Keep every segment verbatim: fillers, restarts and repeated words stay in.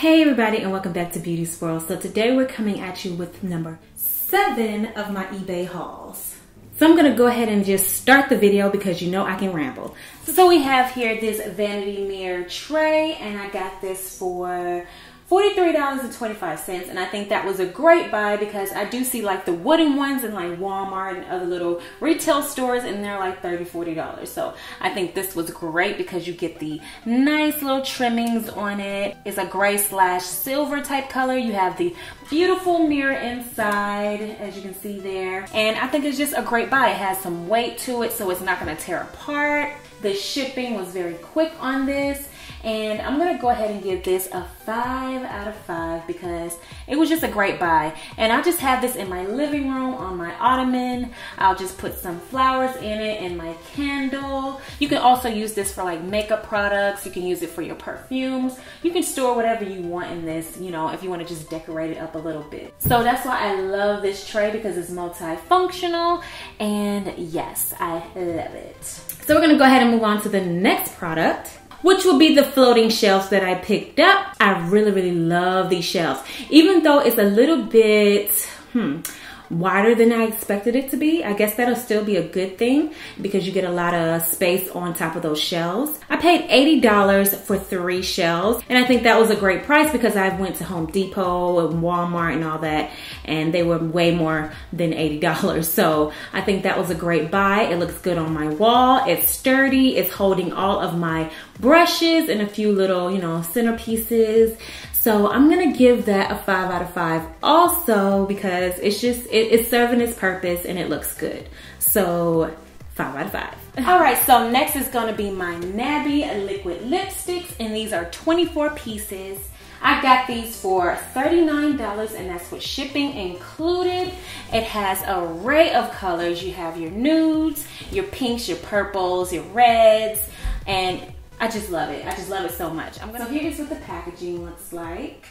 Hey everybody, and welcome back to Beautysworld. So today we're coming at you with number seven of my eBay hauls. So I'm gonna go ahead and just start the video because you know I can ramble. So we have here this vanity mirror tray, and I got this for forty-three dollars and twenty-five cents, and I think that was a great buy because I do see like the wooden ones in like Walmart and other little retail stores, and they're like thirty, forty dollars. So I think this was great because you get the nice little trimmings on it. It's a gray slash silver type color. You have the beautiful mirror inside, as you can see there. And I think it's just a great buy. It has some weight to it, so it's not gonna tear apart. The shipping was very quick on this. And I'm gonna go ahead and give this a five out of five because it was just a great buy. And I just have this in my living room on my ottoman. I'll just put some flowers in it and my candle. You can also use this for like makeup products. You can use it for your perfumes. You can store whatever you want in this, you know, if you wanna just decorate it up a little bit. So that's why I love this tray, because it's multifunctional, and yes, I love it. So we're gonna go ahead and move on to the next product, which will be the floating shelves that I picked up. I really, really love these shelves. Even though it's a little bit, hmm, wider than I expected it to be, I guess that'll still be a good thing because you get a lot of space on top of those shelves. I paid eighty dollars for three shelves, and I think that was a great price because I went to Home Depot and Walmart and all that, and they were way more than eighty dollars. So I think that was a great buy. It looks good on my wall. It's sturdy. It's holding all of my brushes and a few little, you know, centerpieces. So I'm gonna give that a five out of five also because it's just, it, it's serving its purpose and it looks good. So five out of five. All right, so next is gonna be my Nabi liquid lipsticks, and these are twenty-four pieces. I got these for thirty-nine dollars, and that's with shipping included. It has an array of colors. You have your nudes, your pinks, your purples, your reds, and I just love it. I just love it so much. I'm gonna so here's what the packaging looks like.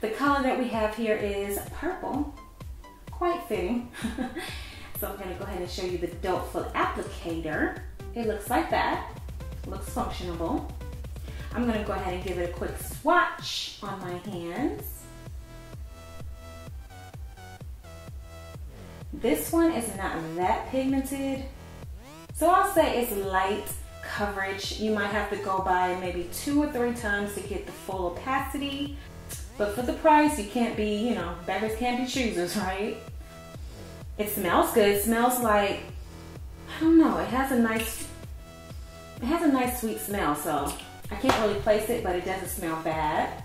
The color that we have here is purple. Quite fitting. So I'm gonna go ahead and show you the Doubtful applicator. It looks like that. Looks functional. I'm gonna go ahead and give it a quick swatch on my hands. This one is not that pigmented. So I'll say it's light coverage. You might have to go by maybe two or three times to get the full opacity, but for the price, you can't be, you know, beggars can't be choosers, right? It smells good. It smells like, I don't know, it has a nice, it has a nice sweet smell, so I can't really place it, but it doesn't smell bad.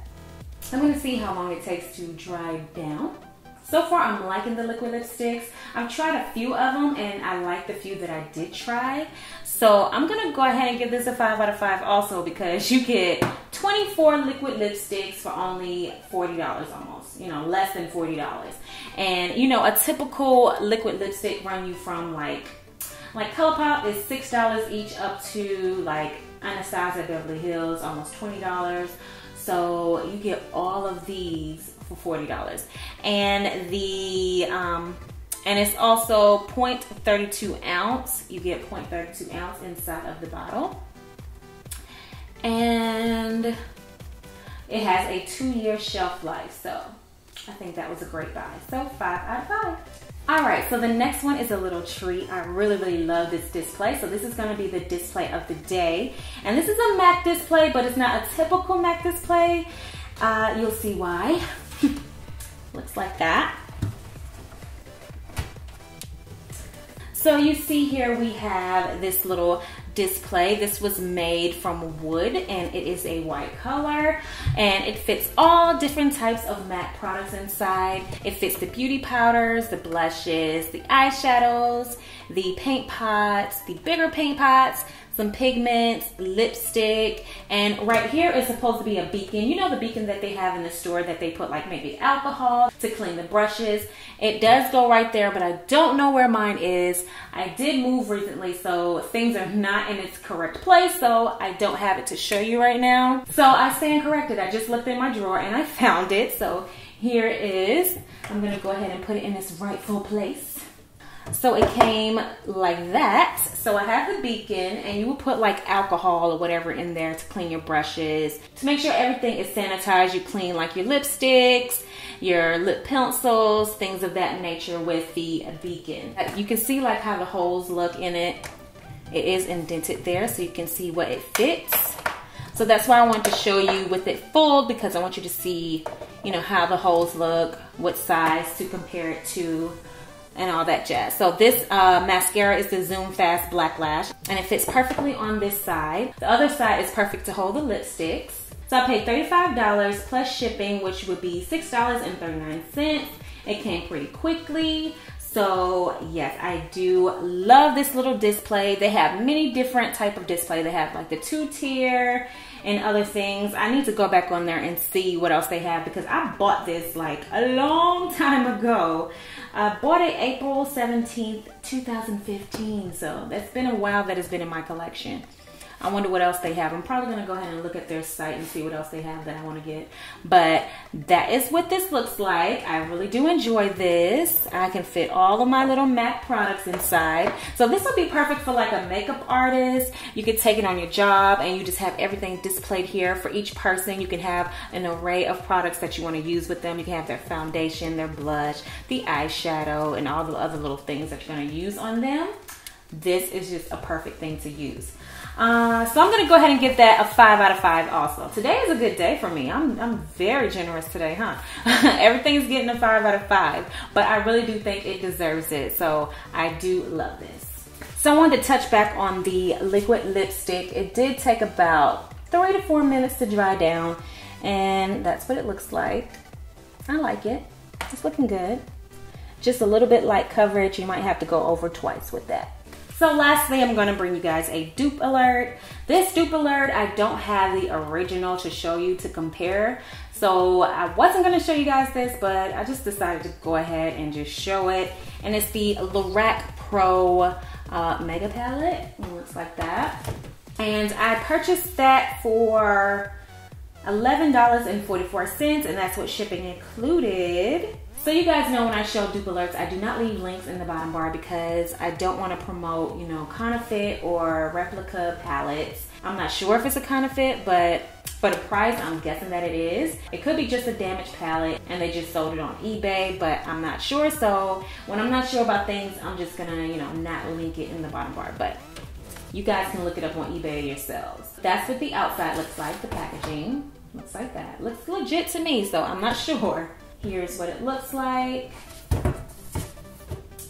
I'm gonna see how long it takes to dry down. So far, I'm liking the liquid lipsticks. I've tried a few of them, and I like the few that I did try. So I'm gonna go ahead and give this a five out of five also because you get twenty-four liquid lipsticks for only forty dollars almost, you know, less than forty dollars. And you know, a typical liquid lipstick run you from like, like Colourpop is six dollars each up to like Anastasia Beverly Hills, almost twenty dollars. So you get all of these for forty dollars, and the um, and it's also point three two ounce. You get point three two ounce inside of the bottle, and it has a two-year shelf life. So I think that was a great buy. So five out of five. All right, so the next one is a little treat. I really, really love this display. So this is gonna be the display of the day, and this is a MAC display, but it's not a typical MAC display. Uh, you'll see why. Looks like that. So you see here we have this little display. This was made from wood, and it is a white color, and it fits all different types of MAC products inside. It fits the beauty powders, the blushes, the eyeshadows, the paint pots, the bigger paint pots, some pigments, lipstick, and right here is supposed to be a beacon. You know, the beacon that they have in the store that they put like maybe alcohol to clean the brushes. It does go right there, but I don't know where mine is. I did move recently, so things are not in its correct place, so I don't have it to show you right now. So I stand corrected. I just looked in my drawer and I found it. So here it is. I'm gonna go ahead and put it in its rightful place. So it came like that. So I have the beacon, and you will put like alcohol or whatever in there to clean your brushes. To make sure everything is sanitized, you clean like your lipsticks, your lip pencils, things of that nature with the beacon. You can see like how the holes look in it. It is indented there, so you can see what it fits. So that's why I wanted to show you with it full, because I want you to see, you know, how the holes look, what size to compare it to, and all that jazz. So this uh, mascara is the Zoom Fast Black Lash, and it fits perfectly on this side. The other side is perfect to hold the lipsticks. So I paid thirty-five dollars plus shipping, which would be six dollars and thirty-nine cents. It came pretty quickly. So yes, I do love this little display. They have many different type of display. They have like the two tier and other things. I need to go back on there and see what else they have, because I bought this like a long time ago. I bought it April seventeenth, two thousand fifteen. So that's been a while that it's been in my collection. I wonder what else they have. I'm probably gonna go ahead and look at their site and see what else they have that I wanna get. But that is what this looks like. I really do enjoy this. I can fit all of my little MAC products inside. So this will be perfect for like a makeup artist. You could take it on your job and you just have everything displayed here for each person. You can have an array of products that you wanna use with them. You can have their foundation, their blush, the eyeshadow, and all the other little things that you're gonna use on them. This is just a perfect thing to use. Uh, so I'm gonna go ahead and give that a five out of five also. Today is a good day for me. I'm, I'm very generous today, huh? Everything's getting a five out of five, but I really do think it deserves it. So I do love this. So I wanted to touch back on the liquid lipstick. It did take about three to four minutes to dry down, and that's what it looks like. I like it, it's looking good. Just a little bit light coverage. You might have to go over twice with that. So lastly, I'm gonna bring you guys a dupe alert. This dupe alert, I don't have the original to show you to compare. So I wasn't gonna show you guys this, but I just decided to go ahead and just show it. And it's the Lorac Pro uh, Mega Palette. It looks like that. And I purchased that for eleven dollars and forty-four cents, and that's what shipping included. So you guys know when I show dupe alerts, I do not leave links in the bottom bar because I don't want to promote, you know, counterfeit or replica palettes. I'm not sure if it's a counterfeit, but for the price, I'm guessing that it is. It could be just a damaged palette and they just sold it on eBay, but I'm not sure. So when I'm not sure about things, I'm just gonna, you know, not link it in the bottom bar, but you guys can look it up on eBay yourselves. That's what the outside looks like, the packaging. Looks like that. Looks legit to me, so I'm not sure. Here's what it looks like.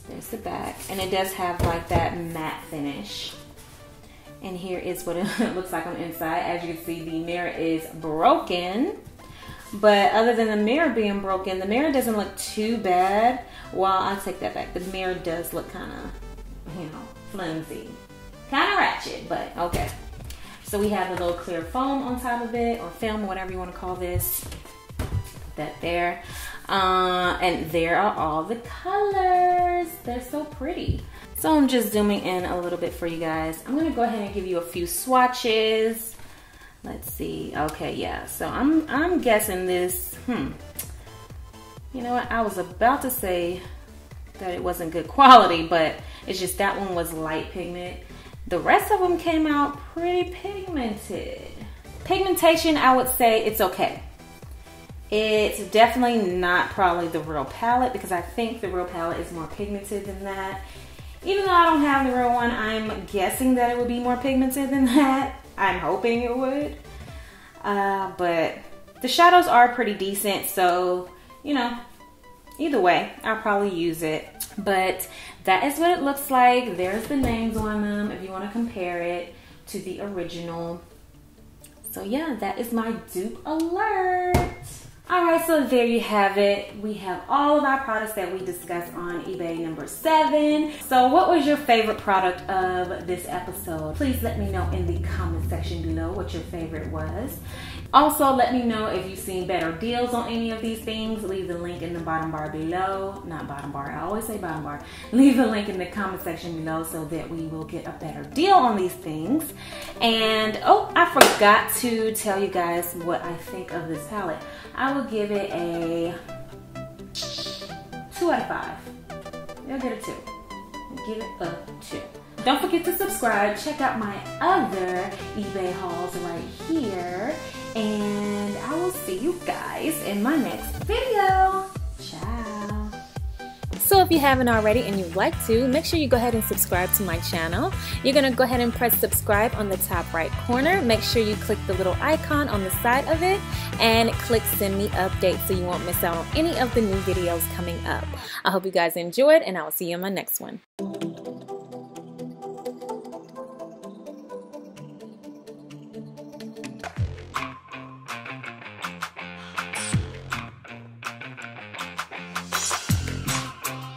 There's the back. And it does have like that matte finish. And here is what it looks like on the inside. As you can see, the mirror is broken. But other than the mirror being broken, the mirror doesn't look too bad. Well, I'll take that back. The mirror does look kind of, you know, flimsy. Kind of ratchet, but okay. So we have the little clear foam on top of it, or film, whatever you want to call this. That there, uh, and there are all the colors. They're so pretty. So I'm just zooming in a little bit for you guys. I'm gonna go ahead and give you a few swatches. Let's see. Okay, yeah. So I'm I'm guessing this. Hmm. You know what? I was about to say that it wasn't good quality, but it's just that one was light pigment. The rest of them came out pretty pigmented. Pigmentation, I would say it's okay. It's definitely not probably the real palette, because I think the real palette is more pigmented than that. Even though I don't have the real one, I'm guessing that it would be more pigmented than that. I'm hoping it would. Uh, but the shadows are pretty decent, so, you know, either way, I'll probably use it. But that is what it looks like. There's the names on them if you want to compare it to the original. So yeah, that is my dupe alert. All right, so there you have it. We have all of our products that we discussed on eBay number seven. So what was your favorite product of this episode? Please let me know in the comment section below what your favorite was. Also, let me know if you've seen better deals on any of these things. Leave the link in the bottom bar below. Not bottom bar, I always say bottom bar. Leave the link in the comment section below so that we will get a better deal on these things. And, oh, I forgot to tell you guys what I think of this palette. I will give it a two out of five. You'll get a two. give it up to. Don't forget to subscribe. Check out my other eBay hauls right here. And I will see you guys in my next video. Ciao. So if you haven't already and you'd like to, make sure you go ahead and subscribe to my channel. You're going to go ahead and press subscribe on the top right corner. Make sure you click the little icon on the side of it and click send me updates so you won't miss out on any of the new videos coming up. I hope you guys enjoyed and I will see you in my next one.